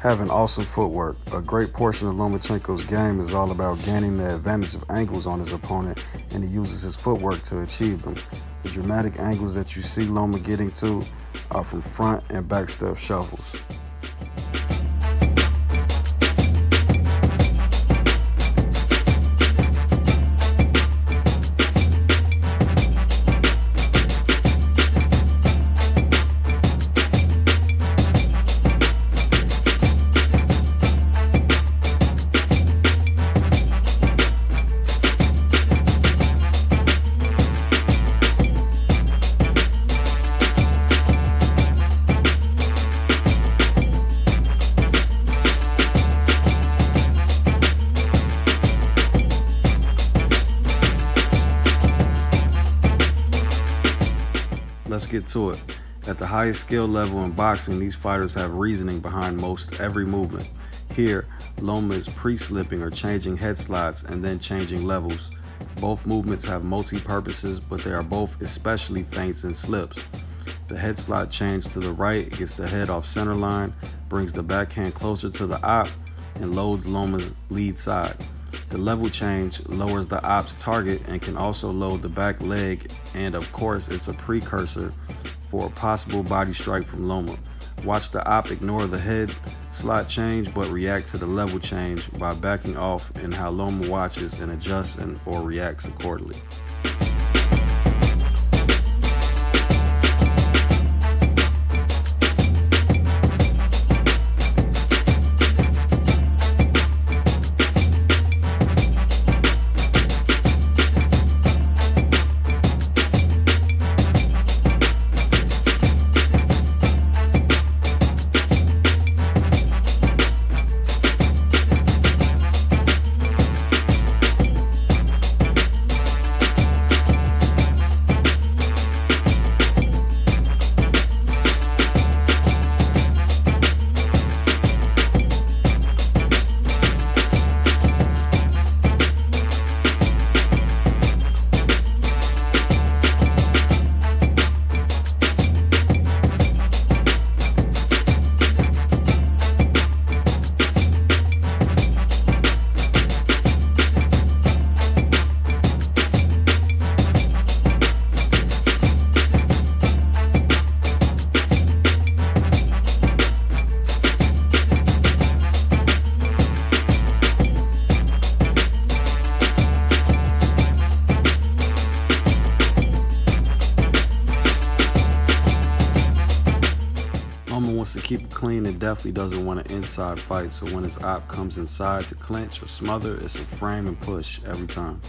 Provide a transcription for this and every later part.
having awesome footwork. A great portion of Lomachenko's game is all about gaining the advantage of angles on his opponent, and he uses his footwork to achieve them. The dramatic angles that you see Loma getting to are from front and back step shuffles. Let's get to it. At the highest skill level in boxing, these fighters have reasoning behind most every movement. Here, Loma is pre-slipping or changing head slots and then changing levels. Both movements have multi-purposes, but they are both especially feints and slips. The head slot change to the right gets the head off center line, brings the backhand closer to the op, and loads Loma's lead side. The level change lowers the op's target and can also load the back leg, and of course it's a precursor for a possible body strike from Loma. Watch the op ignore the head slot change but react to the level change by backing off, and how Loma watches and adjusts and or reacts accordingly. Wants to keep it clean and definitely doesn't want an inside fight, so when his op comes inside to clinch or smother, it's a frame and push every time.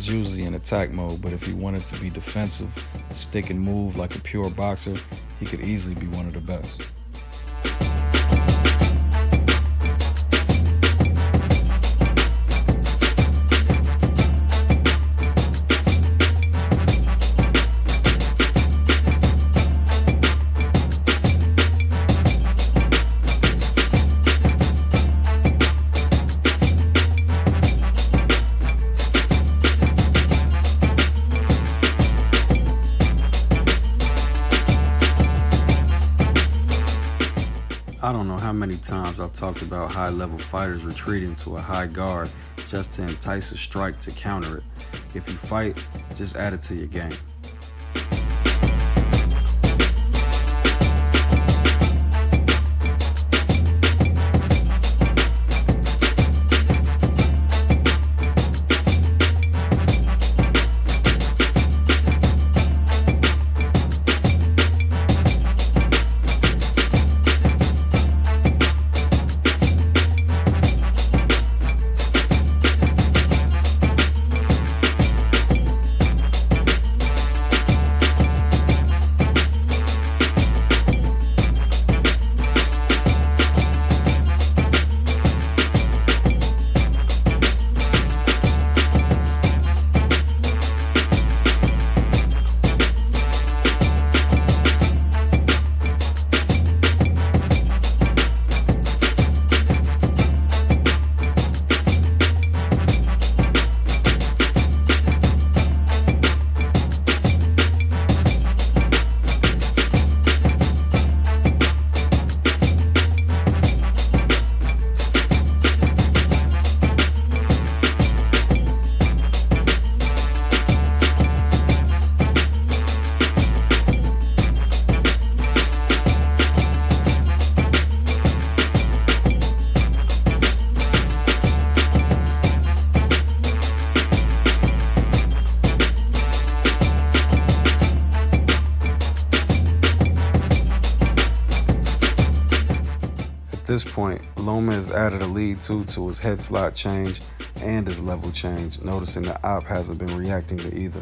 is usually in attack mode, but if he wanted to be defensive, stick and move like a pure boxer, he could easily be one of the best. I don't know how many times I've talked about high-level fighters retreating to a high guard just to entice a strike to counter it. If you fight, just add it to your game. At this point, Loma has added a lead too to his head slot change and his level change, noticing the op hasn't been reacting to either.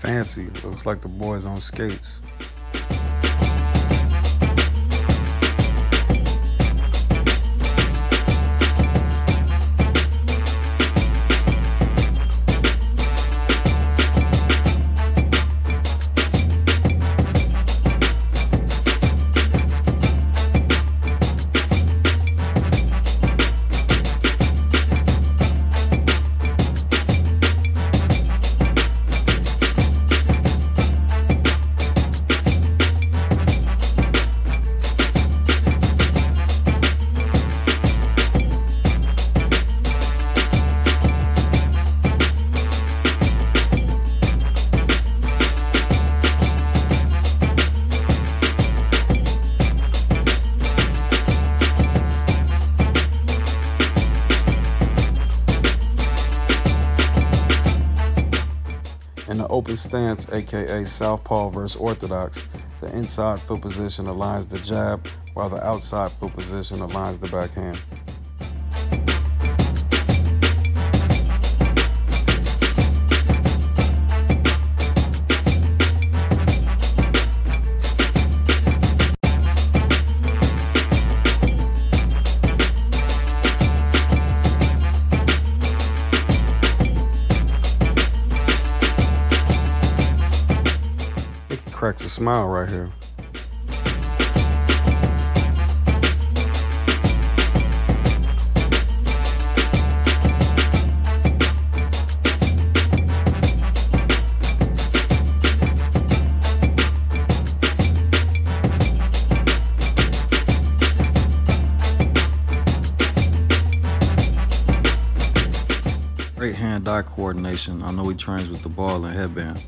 Fancy, looks like the boy's on skates. In the open stance, aka southpaw versus orthodox, the inside foot position aligns the jab, while the outside foot position aligns the backhand. smile right here. Great hand-eye coordination. I know he trains with the ball and headband.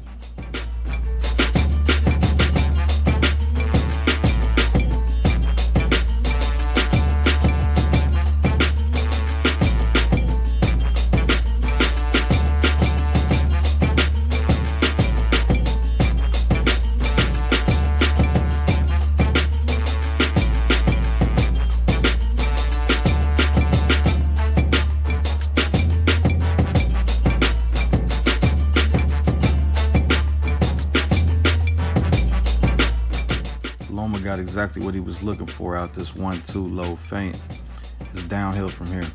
Loma got exactly what he was looking for out this 1-2 low feint. It's downhill from here.